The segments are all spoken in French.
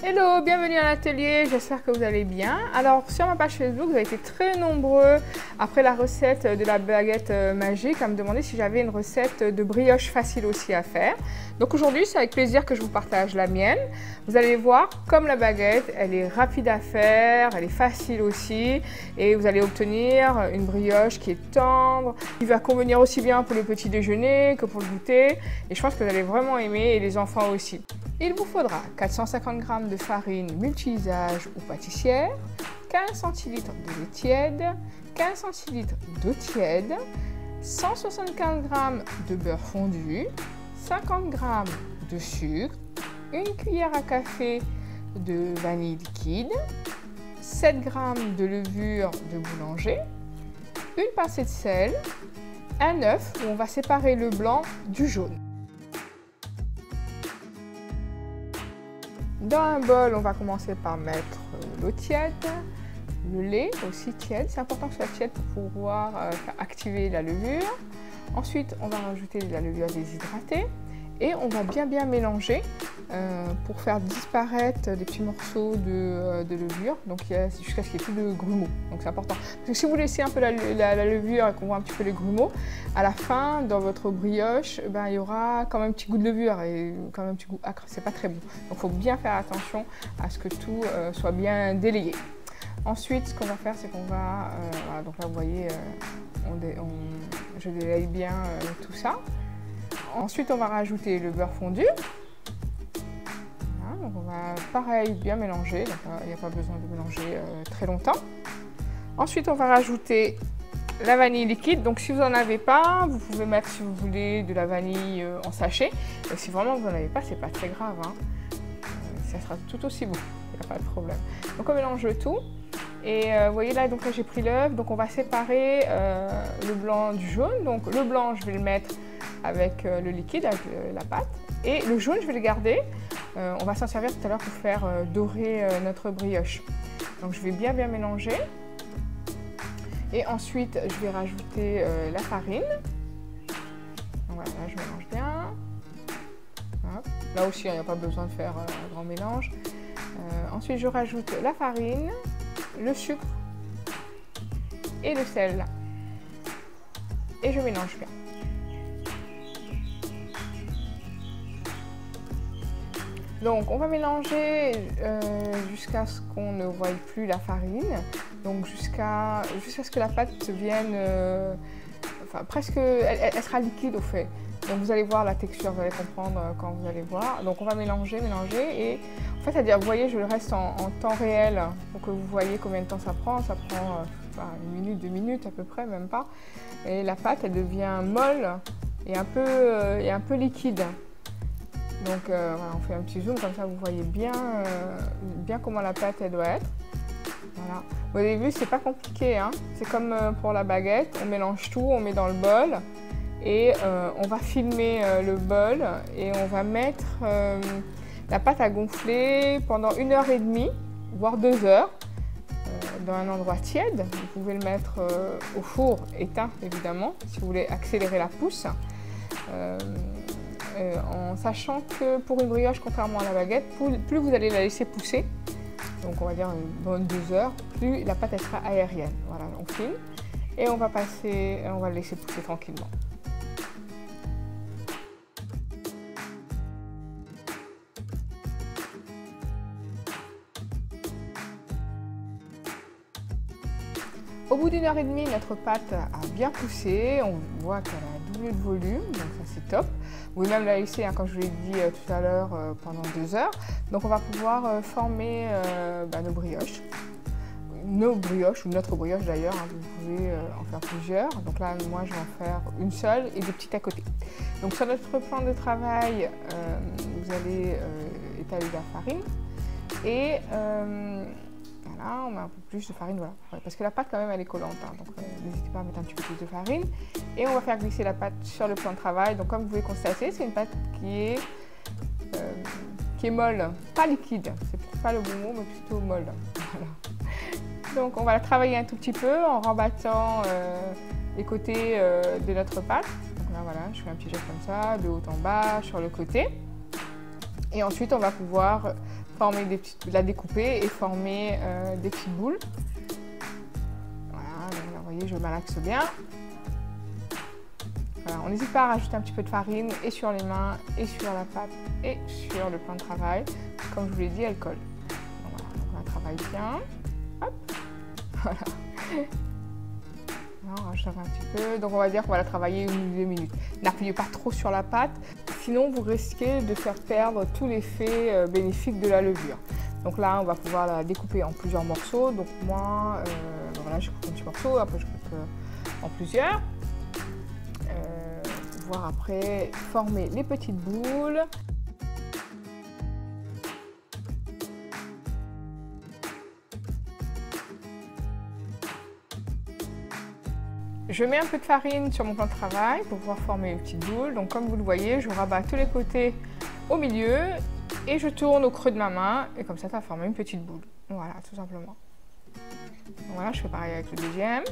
Hello, bienvenue à l'atelier, j'espère que vous allez bien. Alors sur ma page Facebook, vous avez été très nombreux après la recette de la baguette magique à me demander si j'avais une recette de brioche facile aussi à faire. Donc aujourd'hui, c'est avec plaisir que je vous partage la mienne. Vous allez voir, comme la baguette, elle est rapide à faire, elle est facile aussi et vous allez obtenir une brioche qui est tendre, qui va convenir aussi bien pour le petit déjeuner que pour le goûter et je pense que vous allez vraiment aimer et les enfants aussi. Il vous faudra 450 g de farine multi-usage ou pâtissière, 15 centilitres de lait tiède, 15 centilitres d'eau tiède, 175 g de beurre fondu, 50 g de sucre, 1 cuillère à café de vanille liquide, 7 g de levure de boulanger, une pincée de sel, un œuf où on va séparer le blanc du jaune. Dans un bol, on va commencer par mettre l'eau tiède, le lait aussi tiède. C'est important que ce soit tiède pour pouvoir activer la levure. Ensuite, on va rajouter de la levure déshydratée et on va bien mélanger pour faire disparaître des petits morceaux de levure. Donc jusqu'à ce qu'il n'y ait plus de grumeaux. Donc c'est important. Parce que si vous laissez un peu la levure et qu'on voit un petit peu les grumeaux, à la fin, dans votre brioche, il y aura quand même un petit goût de levure et quand même un petit goût acre. C'est pas très bon. Donc il faut bien faire attention à ce que tout soit bien délayé. Ensuite, ce qu'on va faire, c'est qu'on va... voilà, donc là, vous voyez, je délaye bien tout ça. Ensuite, on va rajouter le beurre fondu. Voilà, donc on va pareil bien mélanger, il n'y a pas besoin de mélanger très longtemps. Ensuite, on va rajouter la vanille liquide. Donc si vous n'en avez pas, vous pouvez mettre, si vous voulez, de la vanille en sachet. Et si vraiment vous n'en avez pas, c'est pas très grave, hein. Ça sera tout aussi bon, il n'y a pas de problème. Donc on mélange tout. Et vous voyez là, donc là j'ai pris l'œuf, donc on va séparer le blanc du jaune. Donc le blanc, je vais le mettre avec le liquide, avec la pâte. Et le jaune, je vais le garder. On va s'en servir tout à l'heure pour faire dorer notre brioche. Donc je vais bien mélanger. Et ensuite, je vais rajouter la farine. Donc voilà, là je mélange bien. Hop. Là aussi, il n'y a pas besoin de faire un grand mélange. Ensuite, je rajoute la farine, le sucre et le sel. Et je mélange bien. Donc on va mélanger jusqu'à ce qu'on ne voie plus la farine, donc jusqu'à ce que la pâte vienne, enfin presque, elle sera liquide au fait. Donc vous allez voir la texture, vous allez comprendre quand vous allez voir. Donc on va mélanger et en fait, c'est-à-dire, vous voyez, je le reste en temps réel pour que vous voyez combien de temps ça prend. Ça prend 1 minute, 2 minutes à peu près, même pas. Et la pâte, elle devient molle et un peu liquide. Donc voilà, on fait un petit zoom, comme ça vous voyez bien comment la pâte elle doit être. Voilà. Au début, c'est pas compliqué, hein. C'est comme pour la baguette, on mélange tout, on met dans le bol et on va filmer le bol et on va mettre la pâte à gonfler pendant 1 heure et demie, voire 2 heures, dans un endroit tiède. Vous pouvez le mettre au four éteint, évidemment, si vous voulez accélérer la pousse. En sachant que pour une brioche, contrairement à la baguette, plus vous allez la laisser pousser, donc on va dire une bonne 2 heures, plus la pâte elle sera aérienne. Voilà, on filme et on va la laisser pousser tranquillement. Au bout d'1 heure et demie, notre pâte a bien poussé, on voit qu'elle a doublé de volume, donc ça c'est top. Vous pouvez même la laisser, hein, comme je vous l'ai dit tout à l'heure, pendant 2 heures. Donc on va pouvoir former nos brioches, ou notre brioche d'ailleurs, hein, vous pouvez en faire plusieurs. Donc là, moi je vais en faire une seule et des petites à côté. Donc sur notre plan de travail, vous allez étaler de la farine et... voilà, on met un peu plus de farine, voilà. Ouais, parce que la pâte quand même elle est collante, hein, donc n'hésitez pas à mettre un petit peu plus de farine. Et on va faire glisser la pâte sur le plan de travail. Donc comme vous pouvez constater, c'est une pâte qui est molle, pas liquide. C'est pas le bon mot, mais plutôt molle. Voilà. Donc on va la travailler un tout petit peu en rembattant les côtés de notre pâte. Donc là voilà, je fais un petit jet comme ça, de haut en bas, sur le côté. Et ensuite on va pouvoir former des petites, la découper et former des petites boules. Voilà, donc là, vous voyez, je malaxe bien. Voilà, on n'hésite pas à rajouter un petit peu de farine et sur les mains, et sur la pâte, et sur le plan de travail. Comme je vous l'ai dit, elle colle. Donc voilà, on la travaille bien. Hop, voilà. On rajoute un petit peu. Donc on va dire qu'on va la travailler 1 ou 2 minutes. N'appuyez pas trop sur la pâte, sinon vous risquez de faire perdre tout l'effet bénéfique de la levure. Donc là, on va pouvoir la découper en plusieurs morceaux. Donc moi, voilà, je coupe en petits morceaux, après je coupe en plusieurs. Voir après former les petites boules. Je mets un peu de farine sur mon plan de travail pour pouvoir former une petite boule. Donc comme vous le voyez, je rabats tous les côtés au milieu et je tourne au creux de ma main. Et comme ça, ça forme une petite boule. Voilà, tout simplement. Voilà, je fais pareil avec le deuxième.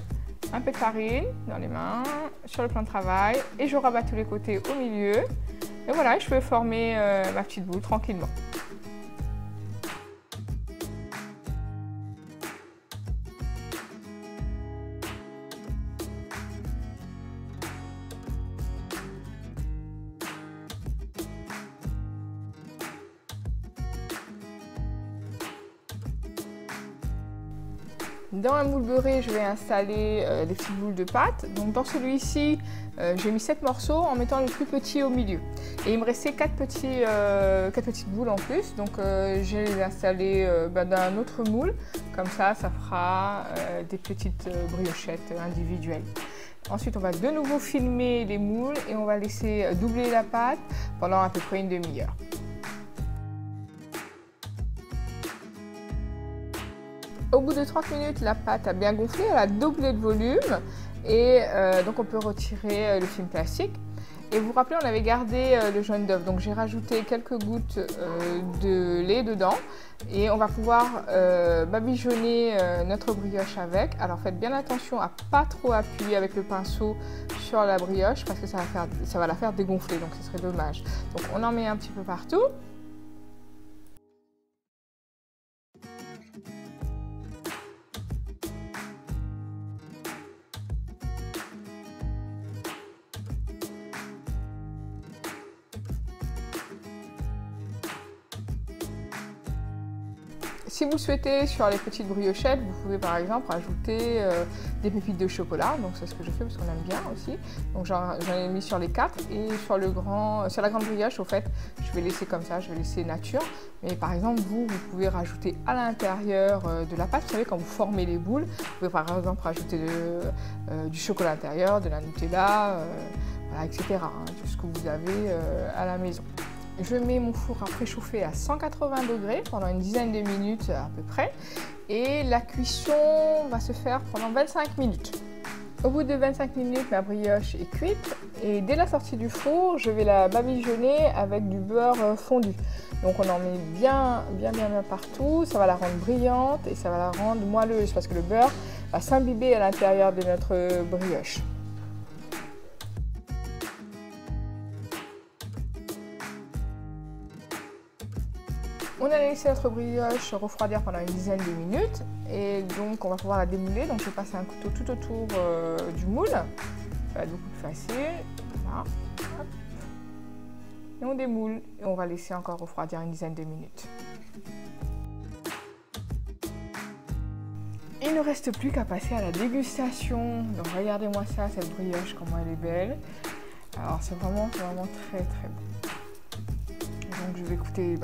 Un peu de farine dans les mains, sur le plan de travail. Et je rabats tous les côtés au milieu. Et voilà, je peux former ma petite boule tranquillement. Dans un moule beurré, je vais installer des petites boules de pâte. Donc dans celui-ci, j'ai mis 7 morceaux en mettant le plus petit au milieu. Et il me restait 4 petites boules en plus. Donc je les ai installées dans un autre moule. Comme ça, ça fera des petites briochettes individuelles. Ensuite, on va de nouveau filmer les moules et on va laisser doubler la pâte pendant à peu près une demi-heure. Au bout de 30 minutes, la pâte a bien gonflé, elle a doublé de volume et donc on peut retirer le film plastique. Et vous vous rappelez, on avait gardé le jaune d'œuf, donc j'ai rajouté quelques gouttes de lait dedans et on va pouvoir babigeonner notre brioche avec. Alors faites bien attention à ne pas trop appuyer avec le pinceau sur la brioche parce que ça va la faire dégonfler, donc ce serait dommage. Donc on en met un petit peu partout. Si vous le souhaitez, sur les petites briochettes, vous pouvez par exemple ajouter des pépites de chocolat. Donc c'est ce que je fais parce qu'on aime bien aussi. Donc j'en ai mis sur les 4 et sur la grande brioche, au fait, je vais laisser comme ça, je vais laisser nature. Mais par exemple, vous pouvez rajouter à l'intérieur de la pâte. Vous savez, quand vous formez les boules, vous pouvez par exemple rajouter du chocolat à l'intérieur, de la Nutella, voilà, etc. Hein, tout ce que vous avez à la maison. Je mets mon four à préchauffer à 180 degrés pendant une dizaine de minutes à peu près et la cuisson va se faire pendant 25 minutes. Au bout de 25 minutes, ma brioche est cuite et dès la sortie du four, je vais la babigeonner avec du beurre fondu. Donc on en met bien partout, ça va la rendre brillante et ça va la rendre moelleuse parce que le beurre va s'imbiber à l'intérieur de notre brioche. On a laissé notre brioche refroidir pendant une dizaine de minutes et donc on va pouvoir la démouler. Donc je passe un couteau tout autour du moule, ça va être beaucoup plus facile. Voilà. Hop. Et on démoule et on va laisser encore refroidir une dizaine de minutes. Il ne reste plus qu'à passer à la dégustation. Donc regardez-moi ça, cette brioche, comment elle est belle. Alors c'est vraiment très très beau. Donc je vais goûter,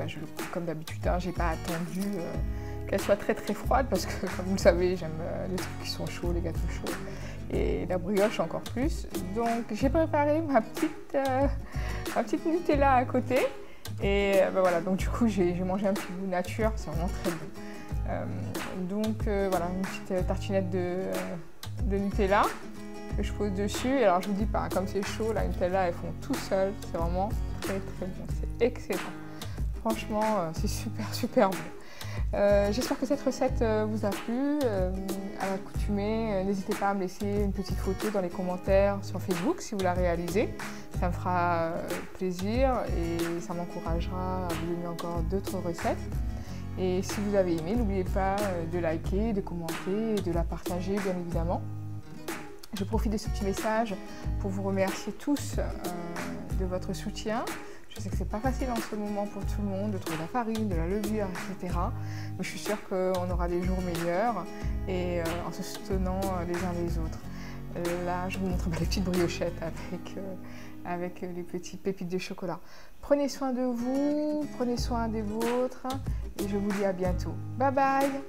comme d'habitude, hein, j'ai pas attendu qu'elle soit très très froide parce que comme vous le savez, j'aime les trucs qui sont chauds, les gâteaux chauds et la brioche encore plus. Donc j'ai préparé ma petite Nutella à côté et voilà, donc du coup j'ai mangé un petit bout nature, c'est vraiment très bon. Donc voilà, une petite tartinette de Nutella que je pose dessus. Et alors je vous dis pas, comme c'est chaud, la Nutella elle fond tout seul, c'est vraiment très très bon, c'est excellent. Franchement, c'est super bon. J'espère que cette recette vous a plu. À l'accoutumée, n'hésitez pas à me laisser une petite photo dans les commentaires sur Facebook si vous la réalisez. Ça me fera plaisir et ça m'encouragera à vous donner encore d'autres recettes. Et si vous avez aimé, n'oubliez pas de liker, de commenter, de la partager bien évidemment. Je profite de ce petit message pour vous remercier tous de votre soutien. Je sais que c'est pas facile en ce moment pour tout le monde de trouver de la farine, de la levure, etc. Mais je suis sûre qu'on aura des jours meilleurs et en se soutenant les uns les autres. Là, je vous montre les petites briochettes avec les petites pépites de chocolat. Prenez soin de vous, prenez soin des vôtres et je vous dis à bientôt. Bye bye!